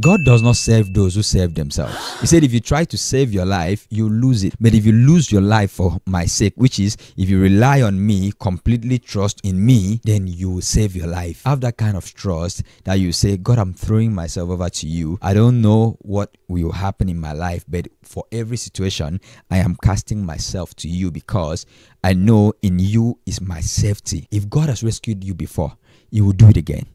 God does not save those who save themselves. He said, if you try to save your life, you lose it. But if you lose your life for my sake, which is if you rely on me, completely trust in me, then you will save your life. Have that kind of trust that you say, God, I'm throwing myself over to you. I don't know what will happen in my life, but for every situation, I am casting myself to you because I know in you is my safety. If God has rescued you before, he will do it again.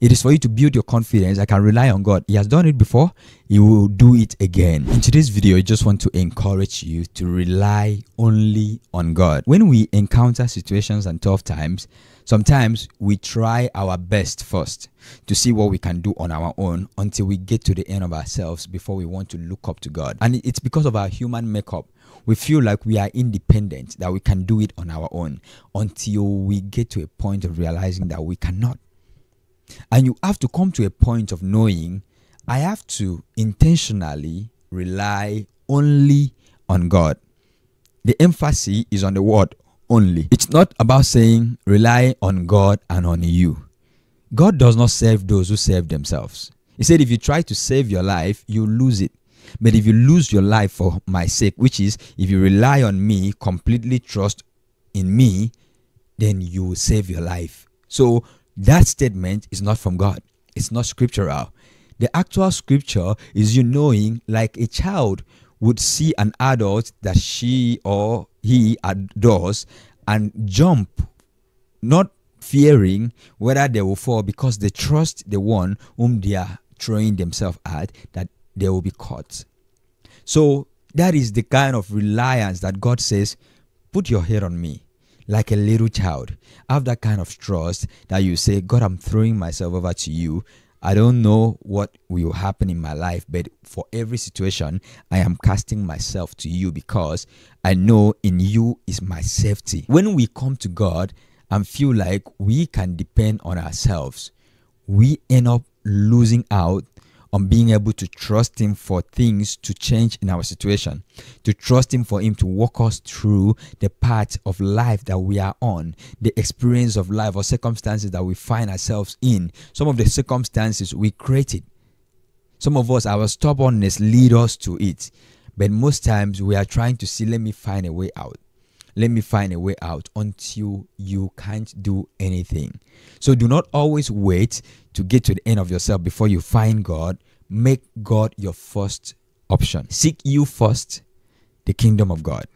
It is for you to build your confidence. I can rely on God. He has done it before. He will do it again. In today's video, I just want to encourage you to rely only on God. When we encounter situations and tough times, sometimes we try our best first to see what we can do on our own until we get to the end of ourselves before we want to look up to God. And it's because of our human makeup. We feel like we are independent, that we can do it on our own until we get to a point of realizing that we cannot. And you have to come to a point of knowing, I have to intentionally rely only on God. The emphasis is on the word only. It's not about saying rely on God and on you. God does not save those who save themselves. He said, if you try to save your life, you lose it. But if you lose your life for my sake, which is if you rely on me, completely trust in me, then you will save your life. So that statement is not from God. It's not scriptural. The actual scripture is you knowing, like a child would see an adult that she or he adores and jump, not fearing whether they will fall because they trust the one whom they are throwing themselves at, that they will be caught. So that is the kind of reliance that God says, put your head on me. Like a little child, have that kind of trust that you say, God, I'm throwing myself over to you. I don't know what will happen in my life, but for every situation, I am casting myself to you because I know in you is my safety. When we come to God and feel like we can depend on ourselves, we end up losing out on being able to trust him for things to change in our situation, to trust him for him to walk us through the path of life that we are on, the experience of life or circumstances that we find ourselves in. Some of the circumstances we created. Some of us, our stubbornness lead us to it. But most times we are trying to see, let me find a way out. Let me find a way out until you can't do anything. So do not always wait to get to the end of yourself before you find God. Make God your first option. Seek you first, the kingdom of God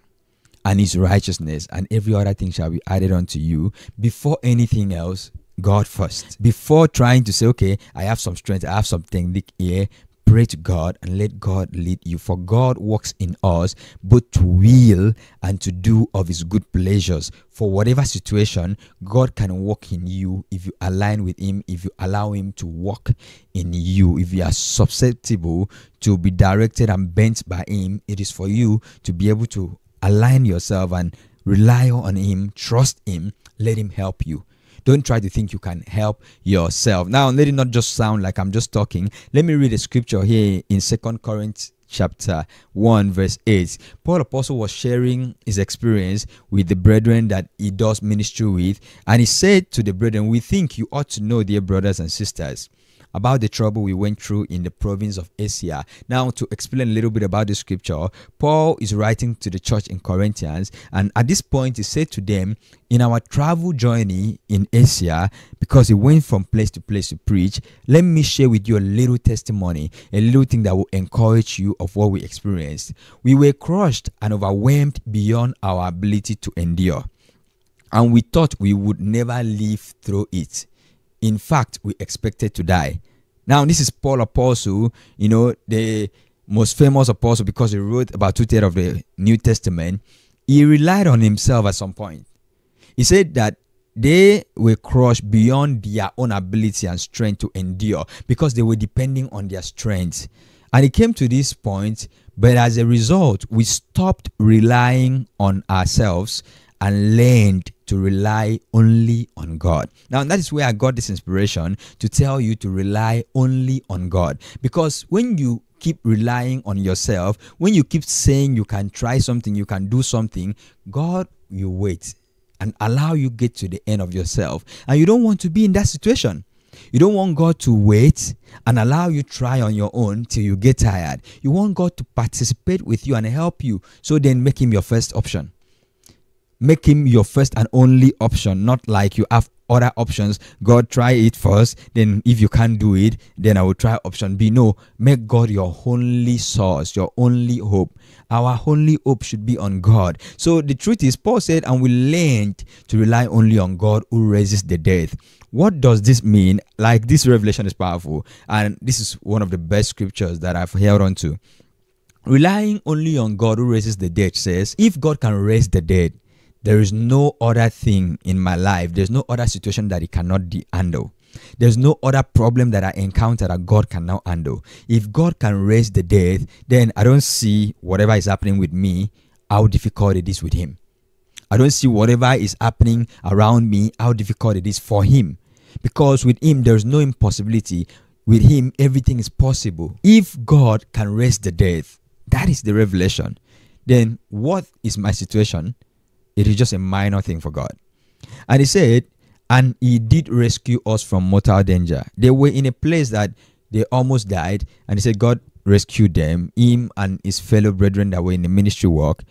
and his righteousness, and every other thing shall be added unto you. Before anything else, God first. Before trying to say, okay, I have some strength, I have some technique here, pray to God and let God lead you. For God works in us both to will and to do of his good pleasures. For whatever situation, God can work in you if you align with him, if you allow him to work in you. If you are susceptible to be directed and bent by him, it is for you to be able to align yourself and rely on him, trust him, let him help you. Don't try to think you can help yourself. Now, let it not just sound like I'm just talking. Let me read a scripture here in 2 Corinthians chapter 1, verse 8. Paul Apostle was sharing his experience with the brethren that he does ministry with. And he said to the brethren, we think you ought to know, dear brothers and sisters, about the trouble we went through in the province of Asia. Now, to explain a little bit about the scripture, Paul is writing to the church in Corinthians, and at this point he said to them, in our travel journey in Asia, because he went from place to place to preach, let me share with you a little testimony, a little thing that will encourage you of what we experienced. We were crushed and overwhelmed beyond our ability to endure, and we thought we would never live through it. In fact, we expected to die. Now, this is Paul Apostle, you know, the most famous apostle because he wrote about two-thirds of the New Testament. He relied on himself at some point. He said that they were crushed beyond their own ability and strength to endure because they were depending on their strength. And it came to this point, but as a result, we stopped relying on ourselves and learned to rely only on God. Now, that is where I got this inspiration to tell you to rely only on God. Because when you keep relying on yourself, when you keep saying you can try something, you can do something, God will wait and allow you get to the end of yourself. And you don't want to be in that situation. You don't want God to wait and allow you try on your own till you get tired. You want God to participate with you and help you. So then make him your first option. Make him your first and only option. Not like you have other options. God, try it first. Then if you can't do it, then I will try option B. No, make God your only source, your only hope. Our only hope should be on God. So the truth is, Paul said, and we learned to rely only on God who raises the dead. What does this mean? Like, this revelation is powerful, and this is one of the best scriptures that I've held on to. Relying only on God who raises the dead says, if God can raise the dead, there is no other thing in my life. There's no other situation that he cannot handle. There's no other problem that I encounter that God can now handle. If God can raise the dead, then I don't see whatever is happening with me, how difficult it is with him. I don't see whatever is happening around me, how difficult it is for him. Because with him, there's no impossibility. With him, everything is possible. If God can raise the dead, that is the revelation. Then what is my situation? It is just a minor thing for God. And he said, and he did rescue us from mortal danger. They were in a place that they almost died. And he said, God rescued them, him and his fellow brethren that were in the ministry work.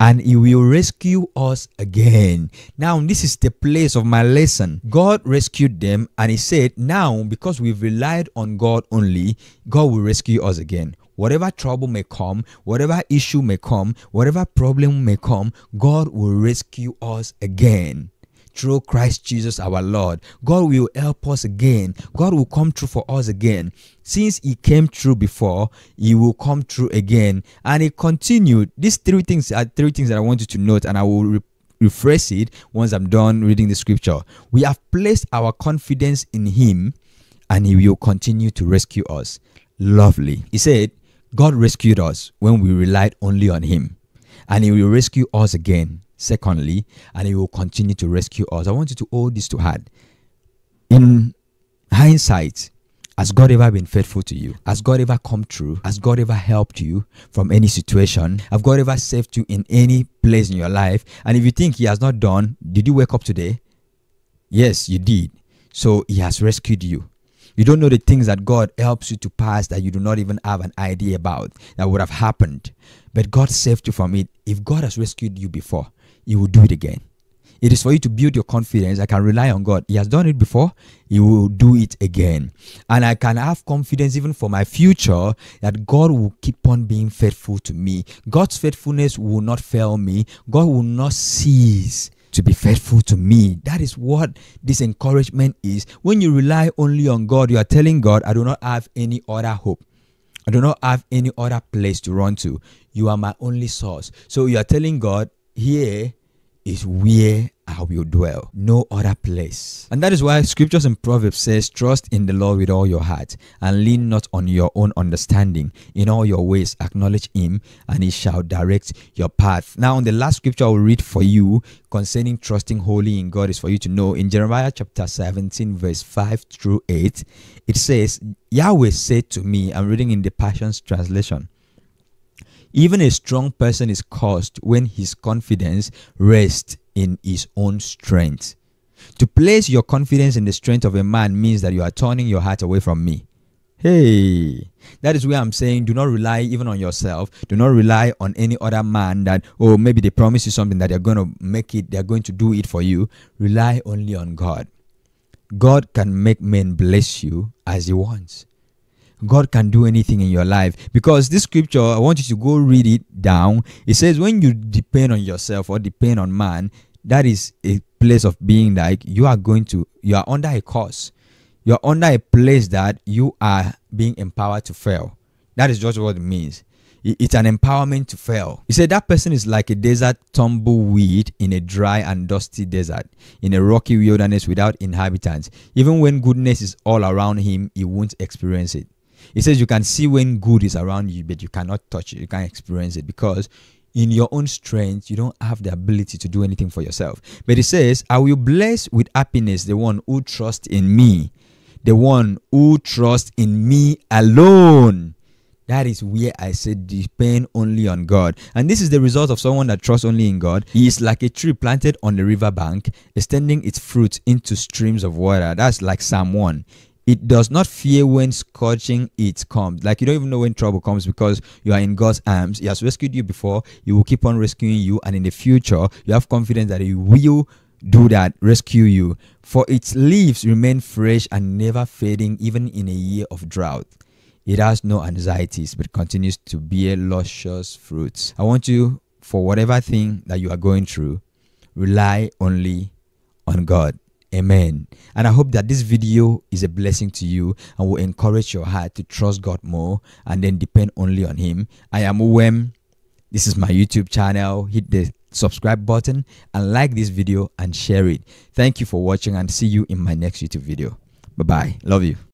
And he will rescue us again. Now, this is the place of my lesson. God rescued them. And he said, now, because we've relied on God only, God will rescue us again. Whatever trouble may come, whatever issue may come, whatever problem may come, God will rescue us again. Through Christ Jesus our Lord, God will help us again. God will come through for us again. Since he came through before, he will come through again. And he continued. These three things are three things that I want you to note, and I will rephrase it once I'm done reading the scripture. We have placed our confidence in him, and he will continue to rescue us. Lovely. He said, God rescued us when we relied only on him, and he will rescue us again. Secondly, and he will continue to rescue us. I want you to hold this to heart. In hindsight, has God ever been faithful to you? Has God ever come through? Has God ever helped you from any situation? Have God ever saved you in any place in your life? And if you think he has not done, did you wake up today? Yes, you did. So he has rescued you. You don't know the things that God helps you to pass that you do not even have an idea about that would have happened. But God saved you from it. If God has rescued you before, he will do it again. It is for you to build your confidence. I can rely on God. He has done it before. He will do it again. And I can have confidence even for my future that God will keep on being faithful to me. God's faithfulness will not fail me. God will not cease to be faithful to me. That is what this encouragement is. When you rely only on God, you are telling God, I do not have any other hope. I do not have any other place to run to. You are my only source. So you are telling God, here is where I will dwell. No other place. And that is why scriptures in Proverbs says, trust in the Lord with all your heart and lean not on your own understanding. In all your ways, acknowledge him and he shall direct your path. Now, on the last scripture I will read for you concerning trusting wholly in God is for you to know in Jeremiah chapter 17, verse 5 through 8, it says, Yahweh said to me, I'm reading in the Passion Translation, even a strong person is cursed when his confidence rests in his own strength. To place your confidence in the strength of a man means that you are turning your heart away from me. Hey, that is where I'm saying do not rely even on yourself. Do not rely on any other man that, oh, maybe they promise you something that they're going to make it, they're going to do it for you. Rely only on God. God can make men bless you as he wants. God can do anything in your life. Because this scripture, I want you to go read it down. It says when you depend on yourself or depend on man, that is a place of being like you are under a curse. You are under a place that you are being empowered to fail. That is just what it means. It's an empowerment to fail. He said that person is like a desert tumbleweed in a dry and dusty desert, in a rocky wilderness without inhabitants. Even when goodness is all around him, he won't experience it. It says you can see when good is around you, but you cannot touch it. You can't experience it because in your own strength, you don't have the ability to do anything for yourself. But it says, I will bless with happiness the one who trusts in me, the one who trusts in me alone. That is where I said depend only on God. And this is the result of someone that trusts only in God. He is like a tree planted on the river bank, extending its fruit into streams of water. That's like Psalm 1. It does not fear when scourging it comes. Like, you don't even know when trouble comes because you are in God's arms. He has rescued you before. He will keep on rescuing you. And in the future, you have confidence that He will do that, rescue you. For its leaves remain fresh and never fading, even in a year of drought. It has no anxieties, but continues to bear luscious fruits. I want you, for whatever thing that you are going through, rely only on God. Amen. And I hope that this video is a blessing to you and will encourage your heart to trust God more and then depend only on Him. I am Uwem. This is my YouTube channel. Hit the subscribe button and like this video and share it. Thank you for watching and see you in my next YouTube video. Bye-bye. Love you.